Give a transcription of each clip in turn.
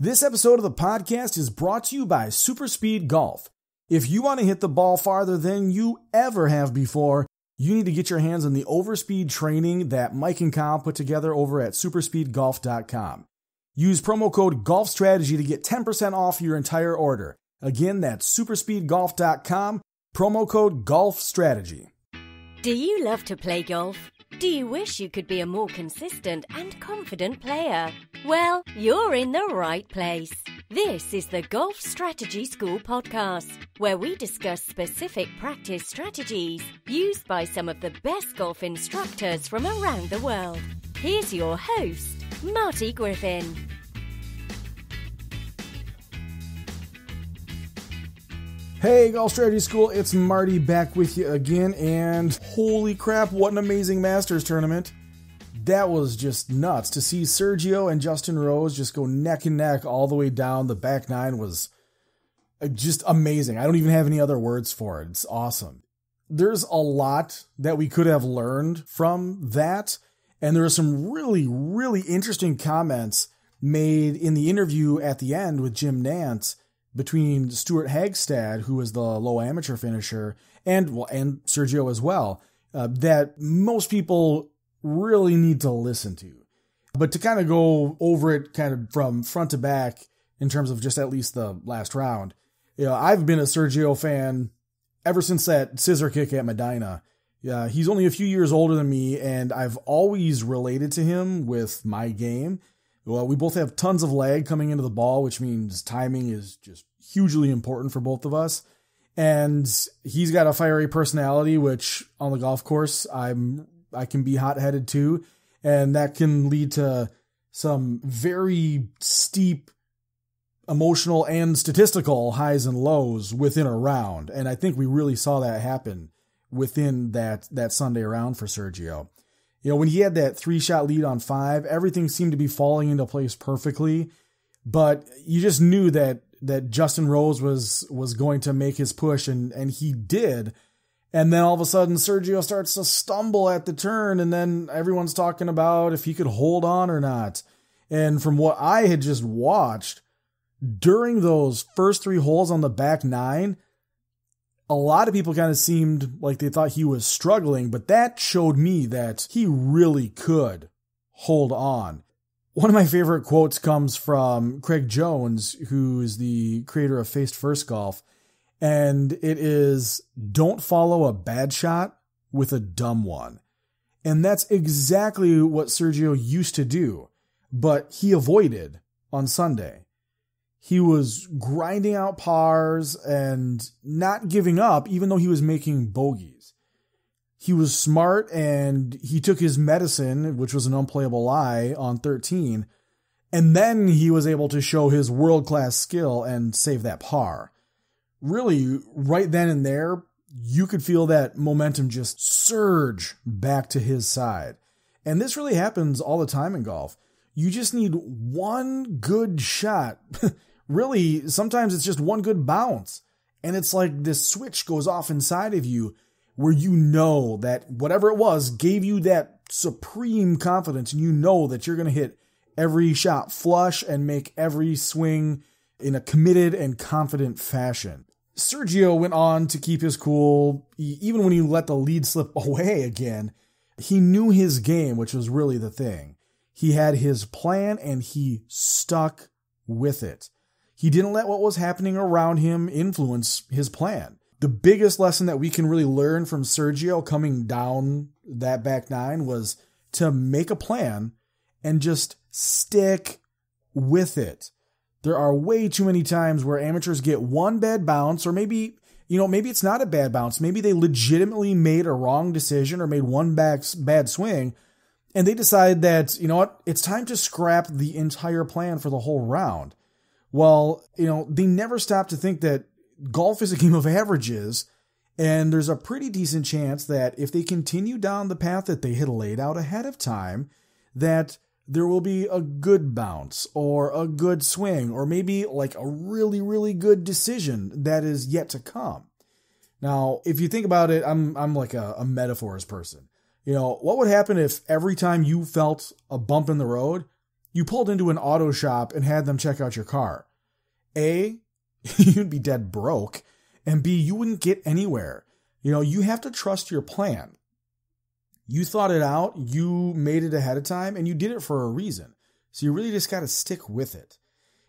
This episode of the podcast is brought to you by Superspeed Golf. If you want to hit the ball farther than you ever have before, you need to get your hands on the overspeed training that Mike and Kyle put together over at SuperspeedGolf.com. Use promo code GOLFSTRATEGY to get 10% off your entire order. Again, that's SuperspeedGolf.com, promo code GOLFSTRATEGY. Do you love to play golf? Do you wish you could be a more consistent and confident player? Well, you're in the right place. This is the Golf Strategy School podcast, where we discuss specific practice strategies used by some of the best golf instructors from around the world. Here's your host, Marty Griffin. Hey, Golf Strategy School, it's Marty back with you again, and holy crap, what an amazing Masters tournament. That was just nuts. To see Sergio and Justin Rose just go neck and neck all the way down the back nine was just amazing. I don't even have any other words for it. It's awesome. There's a lot that we could have learned from that, and there are some really, really interesting comments made in the interview at the end with Jim Nantz between Stuart Hagstad, who is the low amateur finisher, and Sergio as well, that most people really need to listen to. But to kind of go over it kind of from front to back in terms of just at least the last round, you know, I've been a Sergio fan ever since that scissor kick at Medinah. He's only a few years older than me, and I've always related to him with my game. Well, we both have tons of lag coming into the ball, which means timing is just hugely important for both of us. And he's got a fiery personality, which on the golf course, I can be hot-headed too. And that can lead to some very steep emotional and statistical highs and lows within a round. And I think we really saw that happen within that Sunday round for Sergio. You know, when he had that three-shot lead on five, everything seemed to be falling into place perfectly. But you just knew that Justin Rose was going to make his push, and he did. And then all of a sudden, Sergio starts to stumble at the turn, and then everyone's talking about if he could hold on or not. And from what I had just watched, during those first three holes on the back nine, a lot of people kind of seemed like they thought he was struggling, but that showed me that he really could hold on. One of my favorite quotes comes from Craig Jones, who is the creator of Face First Golf, and it is, "Don't follow a bad shot with a dumb one." And that's exactly what Sergio used to do, but he avoided on Sunday. He was grinding out pars and not giving up, even though he was making bogeys. He was smart, and he took his medicine, which was an unplayable lie, on 13. And then he was able to show his world-class skill and save that par. Really, right then and there, you could feel that momentum just surge back to his side. And this really happens all the time in golf. You just need one good shot. Really, sometimes it's just one good bounce. And it's like this switch goes off inside of you where you know that whatever it was gave you that supreme confidence. And you know that you're going to hit every shot flush and make every swing in a committed and confident fashion. Sergio went on to keep his cool. Even when he let the lead slip away again, he knew his game, which was really the thing. He had his plan and he stuck with it. He didn't let what was happening around him influence his plan. The biggest lesson that we can really learn from Sergio coming down that back nine was to make a plan and just stick with it. There are way too many times where amateurs get one bad bounce, or maybe it's not a bad bounce. Maybe they legitimately made a wrong decision or made one bad swing, and they decide that, you know what, it's time to scrap the entire plan for the whole round. Well, you know, they never stop to think that golf is a game of averages, and there's a pretty decent chance that if they continue down the path that they had laid out ahead of time, that there will be a good bounce or a good swing or maybe like a really, really good decision that is yet to come. Now, if you think about it, I'm like a metaphors person. You know, what would happen if every time you felt a bump in the road, you pulled into an auto shop and had them check out your car, A, you'd be dead broke, and B, you wouldn't get anywhere. You know, you have to trust your plan. You thought it out, you made it ahead of time, and you did it for a reason. So you really just got to stick with it.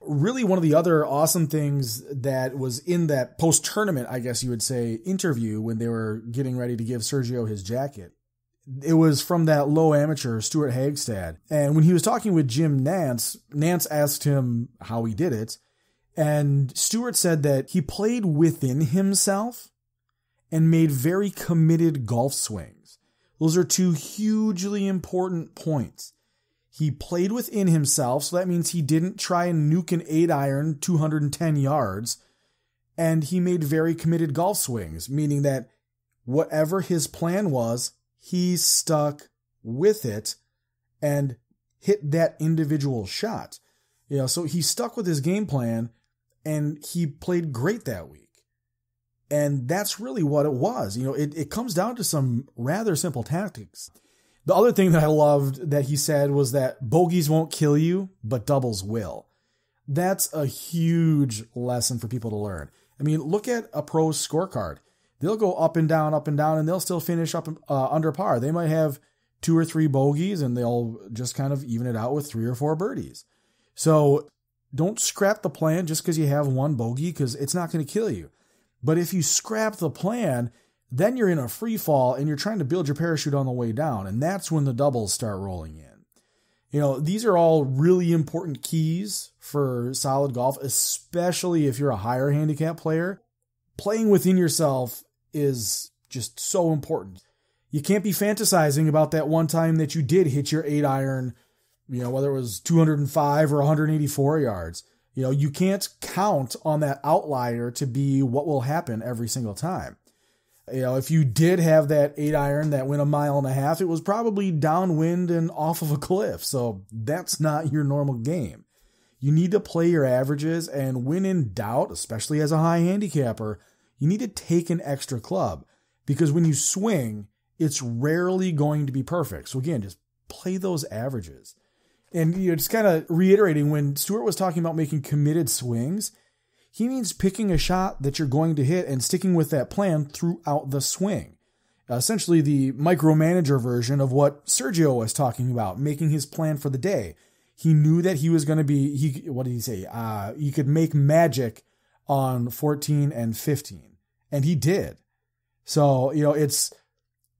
Really, one of the other awesome things that was in that post-tournament, I guess you would say, interview when they were getting ready to give Sergio his jacket, it was from that low amateur, Stuart Hagstad. And when he was talking with Jim Nantz, Nantz asked him how he did it. And Stuart said that he played within himself and made very committed golf swings. Those are two hugely important points. He played within himself, so that means he didn't try and nuke an 8-iron 210 yards, and he made very committed golf swings, meaning that whatever his plan was, he stuck with it and hit that individual shot. You know, so he stuck with his game plan, and he played great that week. And that's really what it was. You know, it comes down to some rather simple tactics. The other thing that I loved that he said was that bogeys won't kill you, but doubles will. That's a huge lesson for people to learn. I mean, look at a pro's scorecard. They'll go up and down, and they'll still finish up under par. They might have 2 or 3 bogeys, and they'll just kind of even it out with 3 or 4 birdies. So don't scrap the plan just because you have 1 bogey, because it's not going to kill you. But if you scrap the plan, then you're in a free fall and you're trying to build your parachute on the way down. And that's when the doubles start rolling in. You know, these are all really important keys for solid golf, especially if you're a higher handicap player. Playing within yourself is just so important. You can't be fantasizing about that one time that you did hit your 8-iron, you know, whether it was 205 or 184 yards. You know, you can't count on that outlier to be what will happen every single time. You know, if you did have that 8-iron that went a mile and a half, it was probably downwind and off of a cliff. So that's not your normal game. You need to play your averages, and when in doubt, especially as a high handicapper, you need to take an extra club, because when you swing, it's rarely going to be perfect. So again, just play those averages. And you know, just kind of reiterating when Stuart was talking about making committed swings, he means picking a shot that you're going to hit and sticking with that plan throughout the swing. Essentially the micromanager version of what Sergio was talking about, making his plan for the day. He knew that he was going to be, what did he say? He could make magic on 14 and 15. And he did. So, you know, it's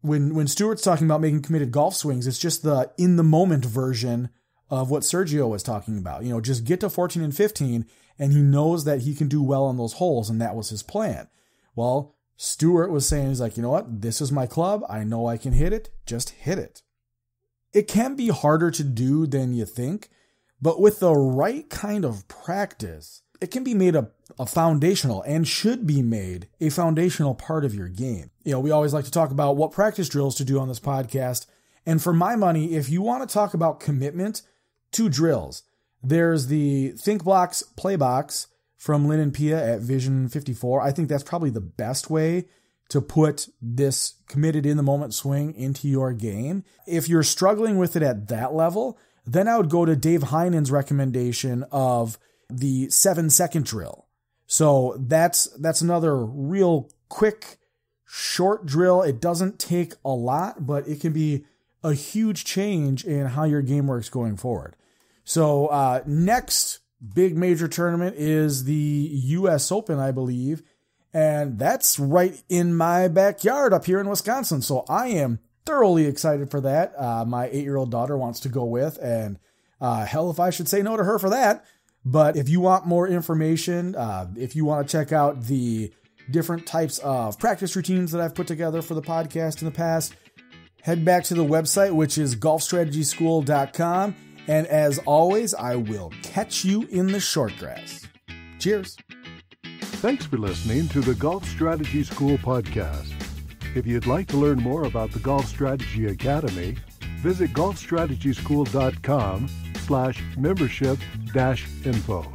when Stuart's talking about making committed golf swings, it's just the in the moment version of what Sergio was talking about. You know, just get to 14 and 15. And he knows that he can do well on those holes, and that was his plan. Well, Stuart was saying, he's like, you know what? This is my club. I know I can hit it. Just hit it. It can be harder to do than you think, but with the right kind of practice, it can be made a foundational and should be made a foundational part of your game. You know, we always like to talk about what practice drills to do on this podcast. And for my money, if you want to talk about commitment, 2 drills. There's the Think Blocks Play Box from Lynn and Pia at Vision 54. I think that's probably the best way to put this committed in the moment swing into your game. If you're struggling with it at that level, then I would go to Dave Heinen's recommendation of the 7-second drill. So that's another real quick, short drill. It doesn't take a lot, but it can be a huge change in how your game works going forward. So next big major tournament is the U.S. Open, I believe, and that's right in my backyard up here in Wisconsin. So I am thoroughly excited for that. My 8-year-old daughter wants to go with, and hell if I should say no to her for that. But if you want more information, if you want to check out the different types of practice routines that I've put together for the podcast in the past, head back to the website, which is golfstrategyschool.com. And as always, I will catch you in the short grass. Cheers. Thanks for listening to the Golf Strategy School podcast. If you'd like to learn more about the Golf Strategy Academy, visit golfstrategyschool.com/membership-info.